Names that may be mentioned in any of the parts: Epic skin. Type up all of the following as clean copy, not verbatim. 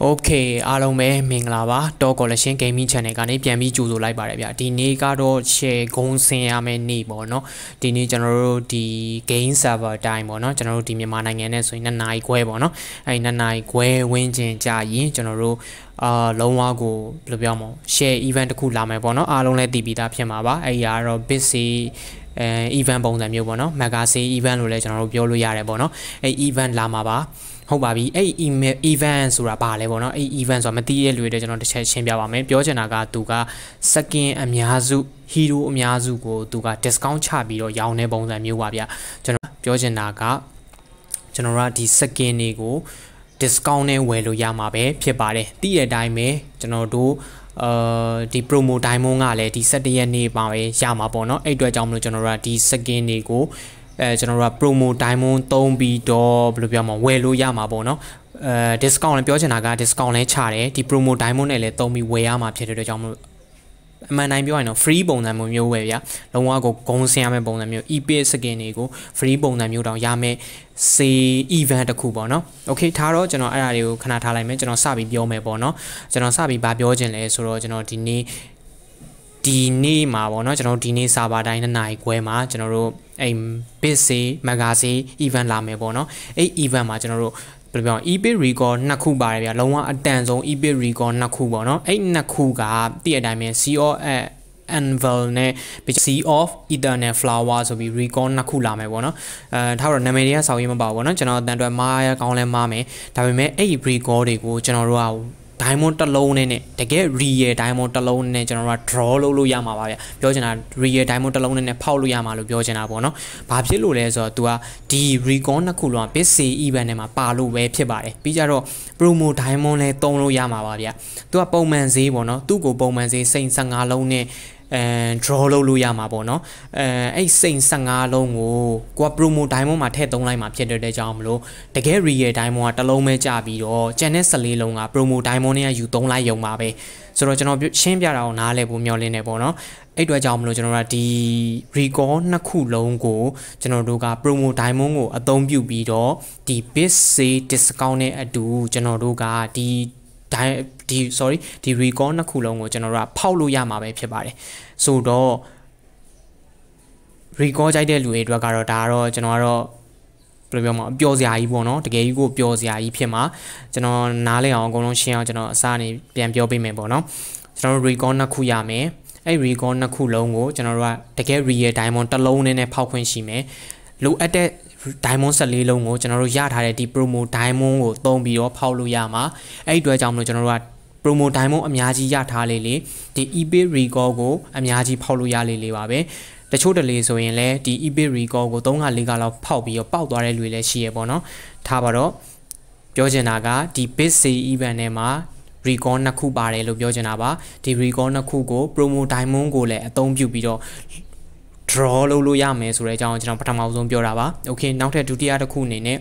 OK, alo me minglava, collection game channel ca ne pian mi chuzu lai parabia. Dini ka do che gongsen ya me ni bo no. Dini general di game server time bo no. General di myanmar nainga ne so ina nai kwae bo no. Ai na nai kwae win chin ja yin general longwa ko blo pyaw mo share event taku la mai bo no. Along le ti pi da phit ma ba. Ai ya do busy event bong san myo bo no. Magazine event lo le general pyaw lo ya de bo no. Ai event la ma ba. ဟုတ်ပါပြီ event ဆိုတာဘာလဲပေါ့เนาะ event ဆိုတာမသိရတဲ့လူတွေကျွန်တော်တစ်ချက်ရှင်းပြပါမယ်ပြောချင်တာကသူက second အများစု hero အများစုကိုသူက discount ချပြီးတော့ရောင်းတဲ့ပုံစံမျိုးပါဗျာကျွန်တော်ပြောချင်တာကဒီ second တွေကို discount နဲ့ဝယ်လို့ရမှာပဲဖြစ်ပါတယ်တည့်တဲ့အတိုင်းပဲကျွန်တော်တို့ ဒီ promo diamond ကလည်းဒီ 17 ရက်နေ့ပါပဲရမှာပေါ့เนาะအဲ့အတွက်ကြောင့်မလို့ကျွန်တော်တို့ဒီ second တွေကို general promo diamond 3 ပြီးတော့ဘယ်လိုပြောမလဲဝယ်လို့ရမှာပေါ့เนาะ discount လည်းပြောချင်တာက discount လည်းချတယ်ဒီ promo diamond နဲ့လည်း 3 ပြီးဝယ်ရမှာဖြစ်တဲ့အတွက်ကြောင့်မလို့အမှန်တိုင်းပြောရင်တော့ free ပုံစံမျိုးဝယ်ဗျာလုံးဝကိုဂုံဆင်ရမယ့်ပုံစံမျိုး epic skin တွေကို free ပုံစံမျိုးတောင်ရမယ် say event တခုပေါ့เนาะ okay ထားတော့ကျွန်တော်အဲ့ဒါတွေကိုခဏထားလိုက်မယ်ကျွန်တော်စပြီးပြောမယ်ပေါ့เนาะကျွန်တော်စပြီးဘာပြောချင်လဲဆိုတော့ကျွန်တော်ဒီနေ့ ဒီနေ့မှာပေါ့เนาะကျွန်တော်ဒီနေ့ server တိုင်း 2 နာရီခွဲမှာကျွန်တော်တို့အဲ့busy magazine event လာမယ်ပေါ့เนาะအဲ့ event မှာကျွန်တော်တို့ဘယ်လိုပြော epic record 2 ခုပါတယ်ဗျာလုံးဝအတန်ဆုံး epic record 2 ခုပေါ့เนาะအဲ့ 2 ခုကတည့်အတိုင်းပဲ co anvil နဲ့ sea of eternal flower ဆိုပြီး record 2 ခုလာမယ်ပေါ့เนาะထားတော့နာမည်တွေကစာရင်းမပါဘူးပေါ့เนาะကျွန်တော်အတန်အတွက်မားရကောင်းလဲမားမယ်ဒါပေမဲ့အဲ့ record တွေကိုကျွန်တော်တို့က diamond တစ်လုံးနဲ့တကယ် real diamond တစ်လုံးနဲ့ကျွန်တော်တို့ draw လုပ်လို့ရမှာပါဗျာပြောချင်တာ real diamond တစ်လုံးနဲ့ဖောက်လို့ရမှာလို့ပြောချင်တာပေါ့နော်ဘာဖြစ်လို့လဲဆိုတော့ तू ကဒီ recon နှစ်ခုလုံးက busy event မှာပါလို့ပဲဖြစ်ပါတယ်ပြီးကြတော့ promo diamond လဲသုံးလို့ရမှာပါဗျာ तू ကပုံမှန်ဈေးပေါ့နော် သူ့ကို ပုံမှန်ဈေး 55 လုံးနဲ့ draw လုပ်လို့ရမှာပေါ့နော်အဲ့ 55 လုံးကိုကိုက promo diamond မှာထည့်သုံးလိုက်မှာဖြစ်တဲ့ကြောင့်မလို့တကယ် real diamond ကတစ်လုံးပဲကြပြီးတော့ကျန်တဲ့ 14 လုံးက promo diamond နဲ့ယူသုံးလိုက်ရုံပါပဲဆိုတော့ကျွန်တော်ရှင်းပြတာကိုနားလည်ဖို့မျှော်လင့်နေပေါ့နော်အဲ့အတွက်ကြောင့်မလို့ကျွန်တော်တို့ဒီ record နှစ် ခုလုံးကိုကျွန်တော်တို့က promo diamond ကိုအသုံးပြုပြီးတော့ဒီ big sale discount နဲ့အတူကျွန်တော်တို့ကဒီ ဒီ record နှစ် ခုလုံးကိုကျွန်တော်တို့ကဖောက်လို့ရမှာပဲဖြစ်ပါတယ် ဆို တော့ record ကြိုက်တဲ့လူတွေအတွက်ကတော့ဒါကတော့ကျွန်တော်ကတော့ဘယ်လိုပြောမလဲအပျော်စရာကြီးပေါ့နော်တကယ်ကြီးကိုပျော်စရာကြီးဖြစ်မှာကျွန်တော်နားလည်အောင်အကုန်လုံးရှင်းအောင်ကျွန်တော်အစားနေပြန်ပြောပေးမယ်ပေါ့နော်ကျွန်တော် record နှစ် ခုရမယ်အဲ့ record နှစ် ခုလုံးကိုကျွန်တော်တို့ကတကယ် real diamond တစ်လုံးနဲ့ဖောက်ခွင့်ရှိမယ်လိုအပ်တဲ့ diamond 14 လုံးကိုကျွန်တော်တို့ရထားတဲ့ဒီ promo diamond ကိုသုံးပြီးတော့ဖောက်လို့ရမှာအဲ့အတွက်ကြောင့်မလို့ကျွန်တော်တို့က promo diamond အများကြီးရထားလေဒီ epic record ကိုအများကြီးဖောက်လို့ရလေပါပဲတချို့တလေဆိုရင်လည်းဒီ epic record ကို 3-4 ကလောက်ဖောက်ပြီးတော့ပောက်သွားတဲ့လူတွေလည်းရှိရပေါ့နော်ထားပါတော့ပြောချင်တာကဒီ big sale event ထဲမှာ record နှစ် ခုပါတယ်လို့ပြောချင်တာပါဒီ record နှစ် ခုကို promo diamond ကိုလည်းအသုံးပြုပြီးတော့ draw လုပ်လို့ရမယ်ဆိုတဲ့အကြောင်းကျွန်တော်ပထမဆုံးပြောတာပါ okay နောက်ထပ်ဒုတိယတစ်ခုအနေနဲ့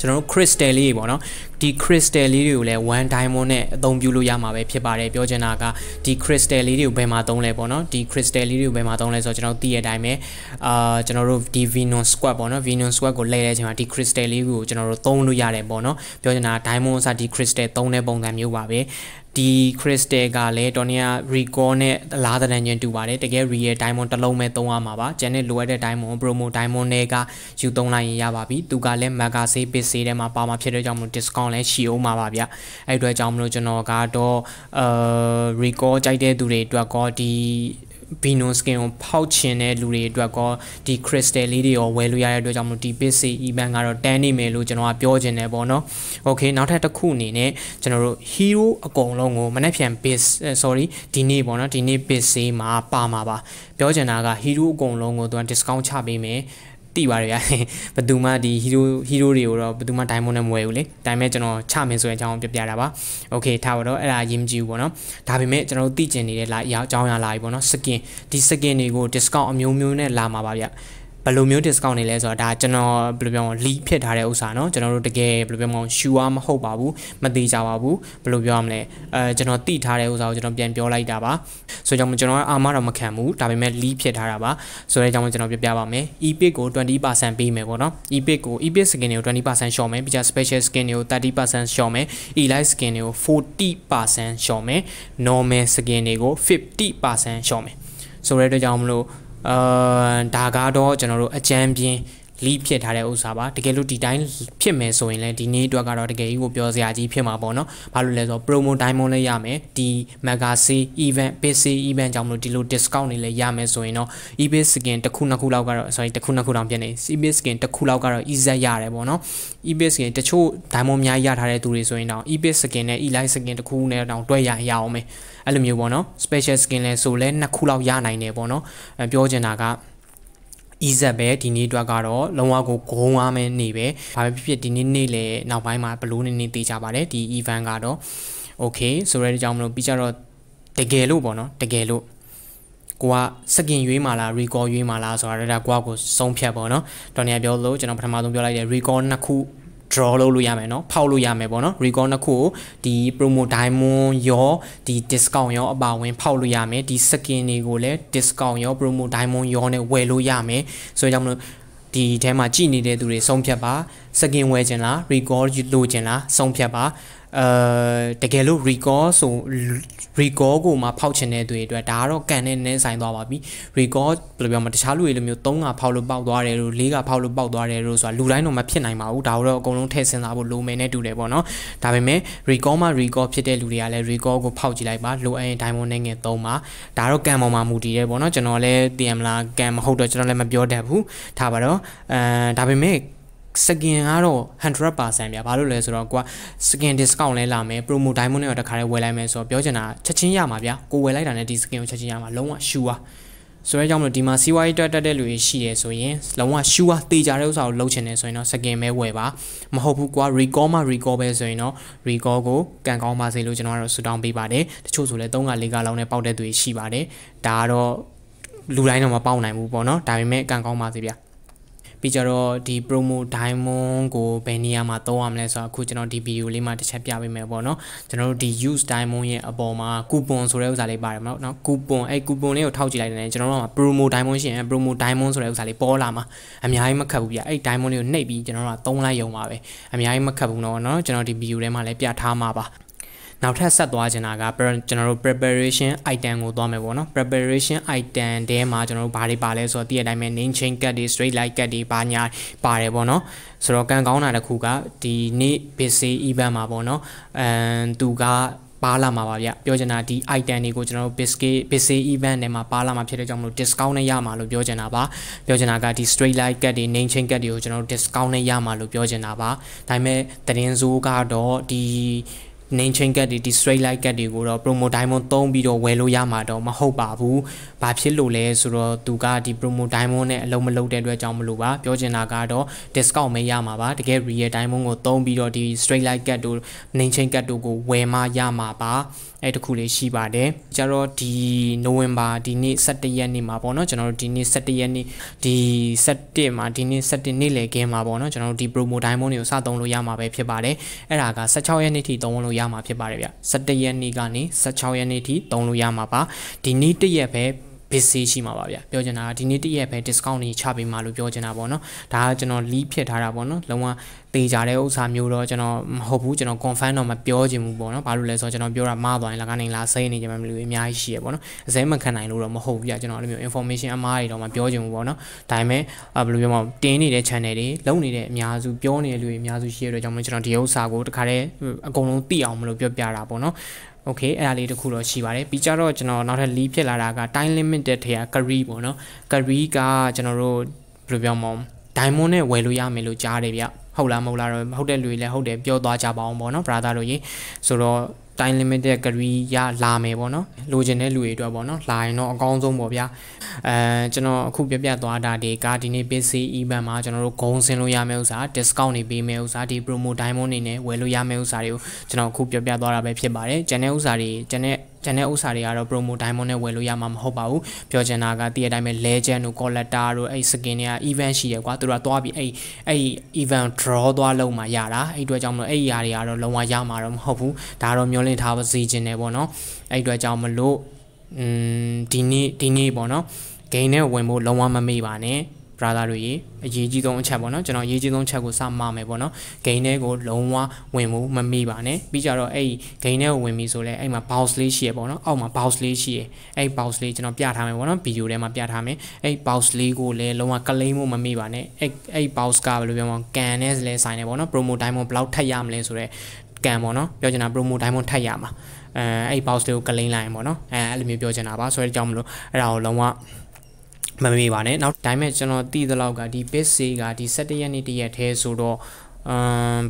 ကျွန်တော်တို့ crystal လေးပေါ့နော်ဒီ crystal လေးတွေကိုလည်း one diamond နဲ့အသုံးပြုလို့ရမှာပဲဖြစ်ပါတယ်ပြောချင်တာကဒီ crystal လေးတွေကိုဘယ်မှာသုံးလဲပေါ့နော်ဒီ crystal လေးတွေကိုဘယ်မှာသုံးလဲဆိုတော့ကျွန်တော်တို့ဒီ venom squad ပေါ့နော် venom squad ကိုလဲတဲ့အချိန်မှာဒီ crystal လေးကိုကျွန်တော်တို့သုံးလို့ရတယ်ပေါ့နော်ပြောချင်တာ diamond အစားဒီ crystal သုံးတဲ့ပုံစံမျိုးပါပဲဒီ crystal ကလည်းတော်နေရ record နဲ့အလားတူတူပါတယ်တကယ် real diamond တစ်လုံးပဲသုံးရမှာပါကျန်တဲ့လိုအပ်တဲ့ diamond promo diamond တွေကယူသုံးလိုက်ရင်ရပါပြီသူကလည်း magazine base ထဲမှာပါမှာဖြစ်တဲ့ကြောင့် discount လဲရှိအောင်ပါဗျာအဲ့အတွက်ကြောင့်ကျွန်တော်ကတော့ record ကြိုက်တဲ့သူတွေအတွက်ကောဒီ Bino skin ကိုဖောက်ချင်တဲ့လူတွေအတွက်ကောဒီ crystal လေးတွေရောဝယ်လို့ရတဲ့အတွက်ကြောင့်ဒီ base event ကတော့ 10 နေမယ်လို့ကျွန်တော်ကပြောချင်တယ်ပေါ့နော် okay နောက်ထပ်တစ်ခုအနေနဲ့ကျွန်တော်တို့ hero အကုန်လုံးကိုမနေ့ပြန် base sorry ဒီနေ့ပေါ့နော်ဒီနေ့ base မှာပါမှာပါပြောချင်တာက hero အကုန်လုံးကိုသူက discount ချပေးမယ် တိပါတယ်ဗျာဘယ်သူမှဒီ hero တွေကိုတော့ဘယ်သူမှ diamond နဲ့မဝယ်ဘူးလေဒါပေမဲ့ကျွန်တော်ချမယ်ဆိုရင်အကြောင်းပြပြတာပါ okay ထားပါတော့အဲ့ဒါရင်းမကြည့်ဘူးပေါ့နော်ဒါပေမဲ့ကျွန်တော်တို့သိကျင်နေတဲ့အကြောင်းအရာလာပြီပေါ့နော် skin ဒီ skin တွေကို discount အမျိုးမျိုးနဲ့လာမှာပါဗျာ ဒီ bălu miu discount îi lezor, dar ceno bălu miu lipiet are usano, ceno rotege bălu miu shuam ho babu, mădiza babu, bălu miu amle, ceno tit are usau, ceno bian biolai daba, so jamu ceno amara măcamu, tabi me lipiet are ba, so le jamu ceno biaba me, Epic go 20% pay me bono, Epic go Epic skin eu 20% show me, bija special skin eu 30% show me, elite skin eu 40% show me, normal skin eu 50% show me, so le jamu dacă do, genul de champion, lipie tare usaba, de călul titan, pie mesoinele, din două garo de căi, gopiozi aji pie mabono, palulezo promo timeole yame, di magasi event, PC event, genul de discountile yame soino, Epic skin, te cuna culau garo, sorry, te cuna culam piene, Epic skin, te culau garo, izayare bono, Epic skin, te ciu, timomia yare turi soino, Epic skin, elite skin, te cune, down, doia yaume. Aluminiu bono, special skin le sole, na culau yanai ne bono, biogenaga. Izabe din ei doagaro, lua cu goame nebe, papi din ei le n-au mai mai balune ni tijabare, di ivangado. Ok, surele jamlo bijaro tegelu bono, tegelu. Gua săgin yui mala, rigo yui mala, soarele gua cu sompia bono, donia biolo, genul pramadum biola de rigo nacu. Trolul lui Yame, no? Paul Yame, bono? Rigona cu, di promo diamond yo, di discount yo, abawin Paul Yame, di skin gule, discount yo, promo diamond yo, ne welu Yame, so jamu di tema gini de dure, sompia ba, skin wegen la, rigor lugen la, sompia ba, de gelu rigor, so rigor gu ma paucene dure, dure, daro, cane, ne, sain doa babi, rigor, blubiomatishalu, ilumiotonga, Paul Bau doare, liga, Paul Bau doare, so luraino ma piena ma u, daro, golon tesen la lumene dure, bono, daveme, rigor ma rigor piede luriale, rigor gu paucilai ba, lu e diamond toma, daro, gamo ma mudire, bono, genole, diem la gam holder, genole ma biodebu, tabaro, daveme, skin aro 100% ပြဘာလို့လဲဆိုတော့ကွာ skin discount လဲလာမယ် promo diamond တွေတစ်ခါလဲဝယ်လိုက်မယ်ဆိုတော့ပြောချင်တာချက်ချင်းရမှာဗျာကိုဝယ်လိုက်တာနဲ့ဒီ skin ကိုချက်ချင်းရမှာလုံးဝ sure ဆိုတော့ကြောင့်မလို့ဒီမှာ CY တက်တဲ့လူတွေရှိတယ်ဆိုရင်လုံးဝ sure တေချာတဲ့ဥစ္စာကိုလုပ်ချင်တယ်ဆိုရင်တော့ skin ပဲဝယ်ပါမဟုတ်ဘူးကွာ recall မှာ recall ပဲဆိုရင်တော့ recall ကိုကန်ကောင်းပါစေလို့ကျွန်တော်ကတော့ shout down ပေးပါတယ်တချို့ဆိုလဲ3က4ကလောက်နဲ့ပေါက်တဲ့သူတွေရှိပါတယ်ဒါကတော့လူတိုင်းတော့မပေါက်နိုင်ဘူးပေါ့နော်ဒါပေမဲ့ကန်ကောင်းပါစေဗျာPicaro di promo diamond go benia ma toamle so aku ceno di video le ma tic chat pya pai mai paw no ceno di use diamond ye apor ma coupon so le usa le pare ma no coupon ai coupon le ko thau chi lai ne ceno ma promo diamond shin promo diamond so le usa le paw la ma amyai ma khat bu pya ai diamond le ko nei pi ceno ma 3 lai yong ma be amyai ma khat bu no no ceno di video le ma le pya tha ma ba နောက်ထပ်ဆက်သွားချင်တာကကျွန်တော်တို့ preparation item ကိုသွားမယ်ပေါ့နော် preparation item တဲမှာကျွန်တော်တို့ဘာတွေပါလဲဆိုတော့ဒီအတိုင်းပဲ name chain card တွေ straight light card တွေပါညာပါတယ်ပေါ့နော်ဆိုတော့ကံကောင်းတာတစ်ခုကဒီနေ့ PC event မှာပေါ့နော်သူကပါလာမှာပါဗျပြောချင်တာဒီ item တွေကိုကျွန်တော်တို့ PC event ထဲမှာပါလာမှာဖြစ်တဲ့ကြောင့်မလို့ discount နဲ့ရမှာလို့ပြောချင်တာပါပြောချင်တာကဒီ straight light card တွေ name chain card တွေကိုကျွန်တော်တို့ discount နဲ့ရမှာလို့ပြောချင်တာပါဒါပေမဲ့သတင်းစိုးကတော့ဒီ name chain ကဒီ straight light ကတွေကိုတော့ promo diamond သုံးပြီးတော့ဝယ်လို့ရမှာတော့မဟုတ်ပါဘူး။ဘာဖြစ်လို့လဲဆိုတော့သူကဒီ promo diamond နဲ့အလုံးမလုံးတဲ့အတွက်ကြောင့်မလို့ပါ။ပြောချင်တာကတော့ discount မရမှာပါ။တကယ် real diamond ကိုသုံးပြီးတော့ဒီ straight light ကတို့ name chain ကတို့ကိုဝယ်မှရမှာပါ။အဲ့တခုလေးရှိပါတယ်။ကျတော့ဒီ November ဒီနေ့17ရက်နေ့မှာပေါ့နော်။ကျွန်တော်တို့ဒီနေ့17ရက်နေ့ဒီ17မှာဒီနေ့17နေ့လည်ခင်းမှာပေါ့နော်။ကျွန်တော်တို့ဒီ promo diamond တွေကိုစသုံးလို့ရမှာပဲဖြစ်ပါတယ်။အဲ့ဒါက16ရက်နေ့ထိသုံးလို့ရမှာဖြစ်ပါတယ်ဗျ17ရက်နေ့ကနေ16ရက်နေ့ထိသုံးလို့ရမှာပါဒီနေ့တစ်ရက်ပဲ busy ရှိမှာပါဗျပြောချင်တာဒီနေ့တစ်ရက်ပဲ discount တွေချပေးမှာလို့ပြောချင်တာပေါ့နော်ဒါကကျွန်တော် lead ဖြစ်ထားတာပေါ့နော်လုံးဝတေးကြတဲ့ဥစ္စာမျိုးတော့ကျွန်တော်မဟုတ်ဘူးကျွန်တော် confirm တော့မပြောချင်ဘူးပေါ့နော်ဘာလို့လဲဆိုတော့ကျွန်တော်ပြောတာမှားသွားရင်လည်းကနေလာစိတ်နေကြမှာမလို့အများကြီးရှိရပေါ့နော်အစဲမခံနိုင်လို့တော့မဟုတ်ဘူးဗျကျွန်တော်အဲ့လိုမျိုး information အမှားတွေတော့မပြောချင်ဘူးပေါ့နော်ဒါပေမဲ့ဘယ်လိုပြောမလဲတင်းနေတဲ့ channel တွေလုံနေတဲ့အများစုပြောနေတဲ့လူတွေအများစုရှိရတော့ကျွန်တော်ဒီဥစ္စာကိုတခါတည်းအကုန်လုံးသိအောင်မလို့ပြောပြတာပေါ့နော်โอเคအဲ့ဒါလေးတခုတော့ရှိပါတယ်ပြီးကြတော့ကျွန်တော်နောက်ထပ် lead ဖြစ်လာတာက time limited ထဲက curry ပေါ့နော် curry ကကျွန်တော်တို့ဘယ်လိုပြောမလဲ diamond နဲ့ဝယ်လို့ရမယ်လို့ကြားတယ်ဗျဟုတ်လားမဟုတ်လားတော့ဟုတ်တဲ့လူတွေလည်းဟုတ်တယ်ပြောသွားကြပါအောင်ပေါ့နော် brother တို့ရေဆိုတော့ time limited curry ရလာမယ်ပေါ့နော်လိုချင်တဲ့လူတွေအတွက်ပေါ့နော်လာရင်တော့အကောင်းဆုံးပေါ့ဗျကျွန်တော်အခုပြပြသွားတာတွေကဒီနေ့ PC event မှာကျွန်တော်တို့ဂုံစင်လို့ရမယ့်ဥစ္စာ discount တွေပေးမယ့်ဥစ္စာဒီ promo diamond တွေနဲ့ဝယ်လို့ရမယ့်ဥစ္စာတွေကိုကျွန်တော်အခုပြပြသွားတာပဲဖြစ်ပါတယ် channel ဥစ္စာတွေ channel Tene usari aro promo diamond ne welu ya ma mhopau. Pyo chena ga ti atai me legend u collector ro ai skin ya event shi ya kwa tu ra twa bi ai event draw twa lou ma ya da. Ai twet chang mlo ai ya ri aro longwa ya ma ro mhop bu. Da ro myo lin tha ba si chin ne paw no. Ai twet chang mlo di ni paw no. Gain ne win paw longwa ma mei ba ne. Brother တို့ရေအရေးကြီးဆုံးအချက်ပေါ့နော်ကျွန်တော်အရေးကြီးဆုံးချက်ကိုစမမယ်ပေါ့နော်ဂိမ်းထဲကိုလုံးဝဝင်မှုမမိပါနဲ့ပြီးကြတော့အဲ့ဂိမ်းထဲကိုဝင်ပြီဆိုလဲအဲ့မှာ bounce လေးရှိရပေါ့နော်အောက်မှာ bounce လေးရှိရအဲ့ bounce လေးကျွန်တော်ပြထားမယ်ပေါ့နော် video ထဲမှာပြထားမယ်အဲ့ bounce လေးကိုလဲလုံးဝကလိမ့်မှုမမိပါနဲ့အဲ့ bounce ကဘယ်လိုပြောမလဲကန်နဲ့လဲဆိုင်နေပေါ့နော် promo diamond ဘလောက်ထပ်ရမလဲဆိုတော့ကန်ပေါ့နော်ပြောချင်တာ promo diamond ထပ်ရမှာအဲ့ bounce လေးကိုကလိမ့်လိုက်ပေါ့နော်အဲ့လိုမျိုးပြောချင်တာပါဆိုတော့ကြောင့်မလို့အဲ့ဒါကိုလုံးဝ မမေ့ပါနဲ့ နောက် time ကျွန်တော်တည်တဲ့လောက်ကဒီ page ကဒီ 17 ရက်နေ့တည်းဆိုတော့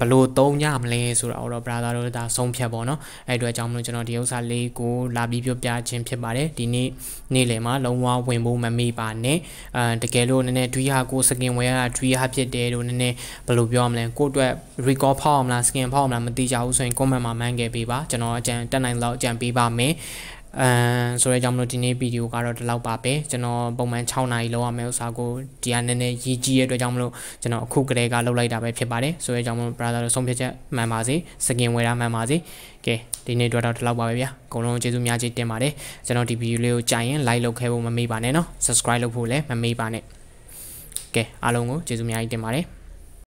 ဘလို့ 3 ညမလဲဆိုတော့ brother တို့ဒါဆုံးဖြတ်ပေါ့နော် အဲ့အတွက်ကြောင့်မလို့ကျွန်တော်ဒီဥစ္စာလေးကိုလာပြီးပြောပြခြင်းဖြစ်ပါတယ်ဒီနေ့နေ့လယ်မှာလုံးဝဝင်ဖို့မမေ့ပါနဲ့ တကယ်လို့နည်းနည်းတွေးဟာကို skin wear တွေးဟာဖြစ်တယ်လို့နည်းနည်းဘလို့ပြောမလဲကိုအတွက် recall ဖောက်အောင်လား skin ဖောက်အောင်လားမသိကြဘူးဆိုရင် comment မှာမှန်းခဲ့ပေးပါကျွန်တော်အကြံတက်နိုင်လောက်အကြံပေးပါမယ် ဆိုတော့ကြောင့်မလို့ဒီနေ့ဗီဒီယိုကတော့ဒီလောက်ပါပဲကျွန်တော်ပုံမှန် 6 နာရီလောက်ရမယ်ဥစားကိုဒီအနေနဲ့ရည်ကြီးရဲ့အတွက်ကြောင့်မလို့ကျွန်တော်အခုကလေးကလှုပ်လိုက်တာပဲဖြစ်ပါတယ်ဆိုတော့ကြောင့်မလို့ brother တို့ဆုံးဖြတ်ချက်မှန်ပါစေ skin wear တာမှန်ပါစေ ကဲဒီနေ့တော့ဒီလောက်ပါပဲဗျာအကုန်လုံးကျေးဇူးများကြီးတင်ပါတယ်ကျွန်တော်ဒီဗီဒီယိုလေးကိုကြိုက်ရင် like လုပ်ခဲ့ဖို့မမေ့ပါနဲ့နော် subscribe လုပ်ဖို့လည်းမမေ့ပါနဲ့ကဲအားလုံးကိုကျေးဇူးများကြီးတင်ပါတယ်